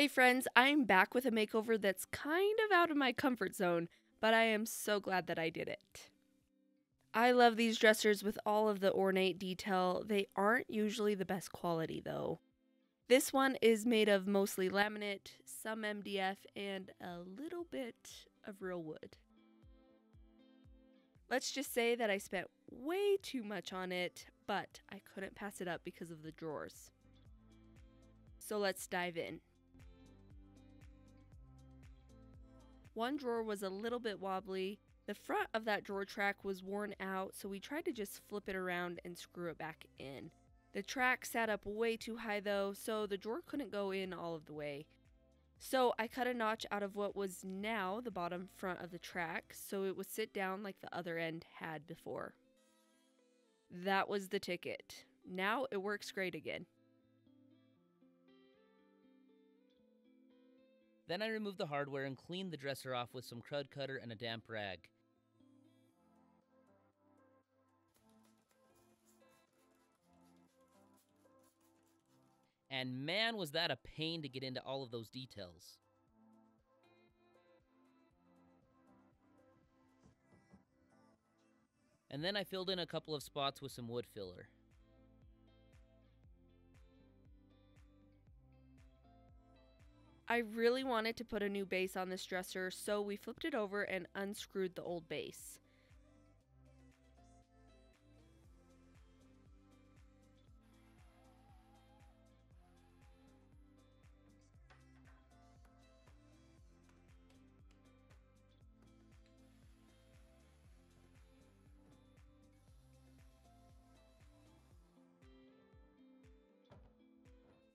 Hey friends, I'm back with a makeover that's kind of out of my comfort zone, but I am so glad that I did it. I love these dressers with all of the ornate detail. They aren't usually the best quality though. This one is made of mostly laminate, some MDF, and a little bit of real wood. Let's just say that I spent way too much on it, but I couldn't pass it up because of the drawers. So let's dive in. One drawer was a little bit wobbly. The front of that drawer track was worn out, so we tried to just flip it around and screw it back in. The track sat up way too high though, so the drawer couldn't go in all of the way. So I cut a notch out of what was now the bottom front of the track so it would sit down like the other end had before. That was the ticket. Now it works great again. Then I removed the hardware and cleaned the dresser off with some Krud Kutter and a damp rag. And man, was that a pain to get into all of those details. And then I filled in a couple of spots with some wood filler. I really wanted to put a new base on this dresser, so we flipped it over and unscrewed the old base.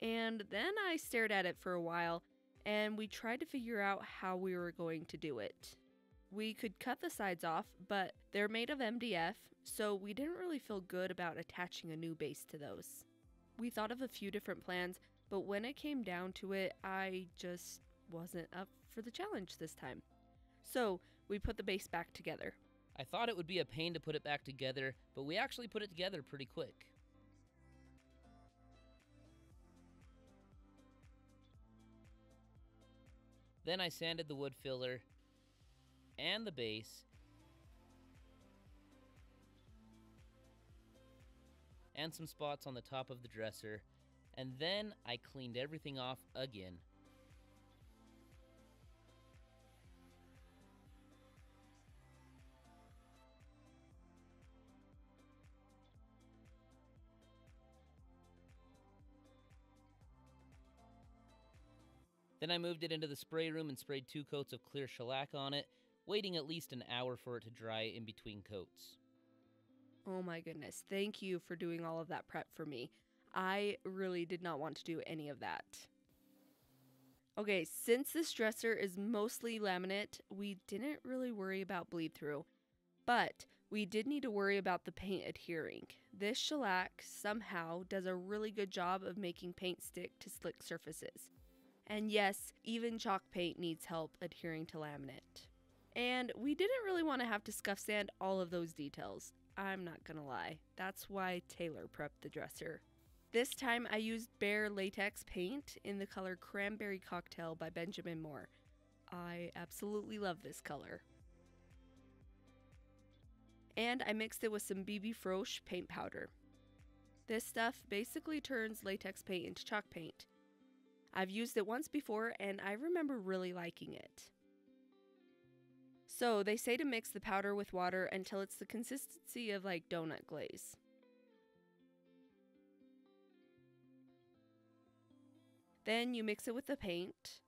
And then I stared at it for a while, and we tried to figure out how we were going to do it. We could cut the sides off, but they're made of MDF, so we didn't really feel good about attaching a new base to those. We thought of a few different plans, but when it came down to it, I just wasn't up for the challenge this time. So we put the base back together. I thought it would be a pain to put it back together, but we actually put it together pretty quick. Then I sanded the wood filler and the base and some spots on the top of the dresser, and then I cleaned everything off again. Then I moved it into the spray room and sprayed 2 coats of clear shellac on it, waiting at least an hour for it to dry in between coats. Oh my goodness, thank you for doing all of that prep for me. I really did not want to do any of that. Okay, since this dresser is mostly laminate, we didn't really worry about bleed through, but we did need to worry about the paint adhering. This shellac somehow does a really good job of making paint stick to slick surfaces. And yes, even chalk paint needs help adhering to laminate. And we didn't really want to have to scuff sand all of those details. I'm not gonna lie, that's why Taylor prepped the dresser. This time I used Behr latex paint in the color Cranberry Cocktail by Benjamin Moore. I absolutely love this color. And I mixed it with some BB Frosch paint powder. This stuff basically turns latex paint into chalk paint. I've used it once before and I remember really liking it. So they say to mix the powder with water until it's the consistency of like donut glaze. Then you mix it with the paint.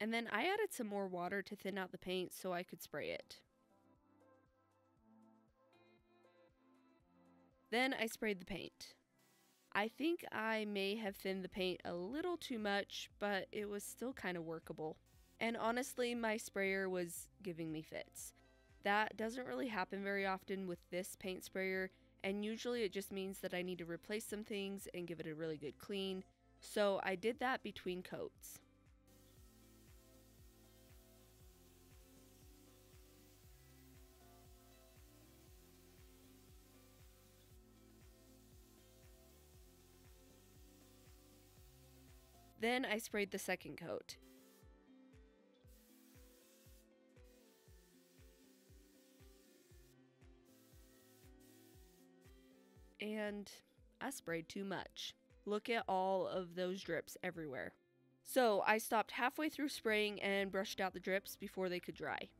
And then I added some more water to thin out the paint so I could spray it. Then I sprayed the paint. I think I may have thinned the paint a little too much, but it was still kind of workable. And honestly, my sprayer was giving me fits. That doesn't really happen very often with this paint sprayer, and usually it just means that I need to replace some things and give it a really good clean. So I did that between coats. Then I sprayed the second coat. And I sprayed too much. Look at all of those drips everywhere. So I stopped halfway through spraying and brushed out the drips before they could dry.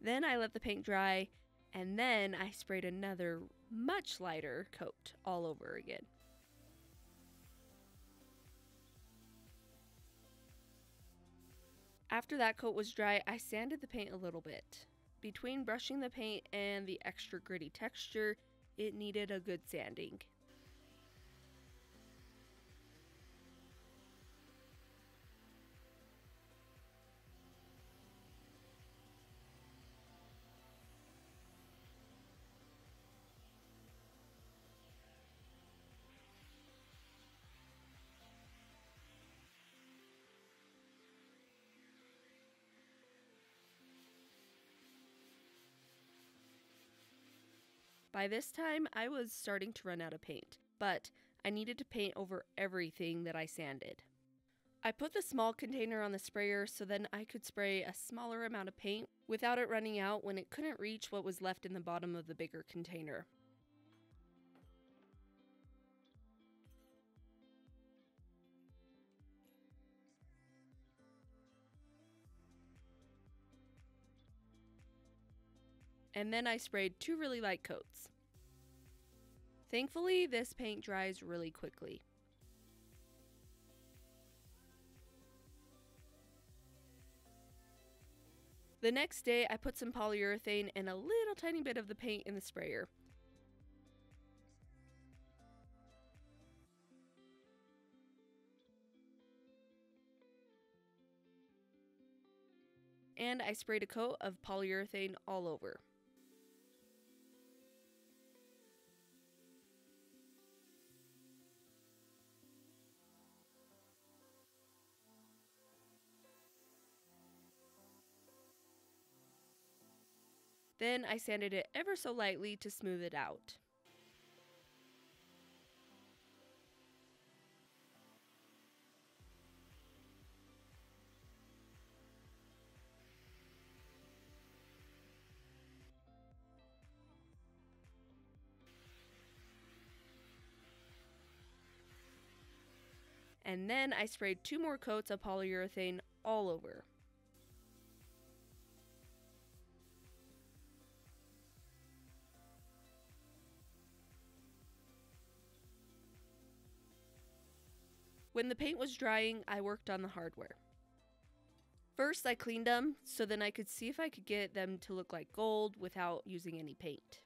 Then I let the paint dry, and then I sprayed another much lighter coat all over again. After that coat was dry, I sanded the paint a little bit. Between brushing the paint and the extra gritty texture, it needed a good sanding. By this time, I was starting to run out of paint, but I needed to paint over everything that I sanded. I put the small container on the sprayer so then I could spray a smaller amount of paint without it running out when it couldn't reach what was left in the bottom of the bigger container. And then I sprayed two really light coats. Thankfully, this paint dries really quickly. The next day, I put some polyurethane and a little tiny bit of the paint in the sprayer. And I sprayed a coat of polyurethane all over. Then I sanded it ever so lightly to smooth it out. And then I sprayed two more coats of polyurethane all over. When the paint was drying, I worked on the hardware. First, I cleaned them so then I could see if I could get them to look like gold without using any paint.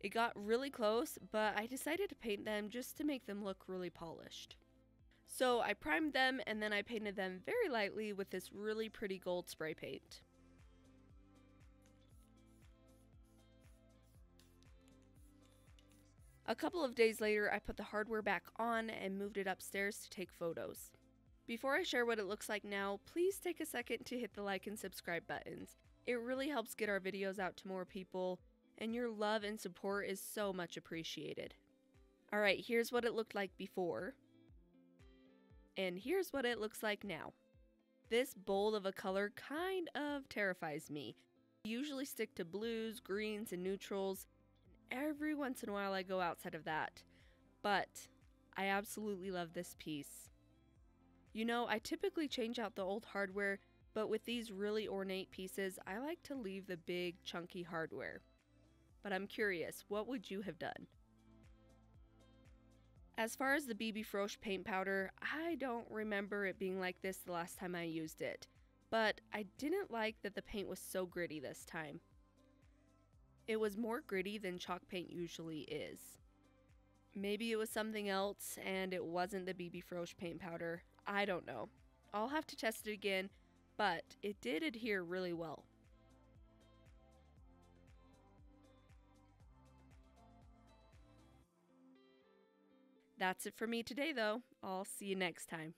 It got really close, but I decided to paint them just to make them look really polished. So I primed them and then I painted them very lightly with this really pretty gold spray paint. A couple of days later, I put the hardware back on and moved it upstairs to take photos. Before I share what it looks like now, please take a second to hit the like and subscribe buttons. It really helps get our videos out to more people. And your love and support is so much appreciated. Alright, here's what it looked like before. And here's what it looks like now. This bold of a color kind of terrifies me. I usually stick to blues, greens, and neutrals. And every once in a while I go outside of that. But I absolutely love this piece. You know, I typically change out the old hardware, but with these really ornate pieces, I like to leave the big, chunky hardware. But I'm curious, what would you have done? As far as the BB Frosch paint powder, I don't remember it being like this the last time I used it, but I didn't like that the paint was so gritty this time. It was more gritty than chalk paint usually is. Maybe it was something else and it wasn't the BB Frosch paint powder, I don't know. I'll have to test it again, but it did adhere really well. That's it for me today, though. I'll see you next time.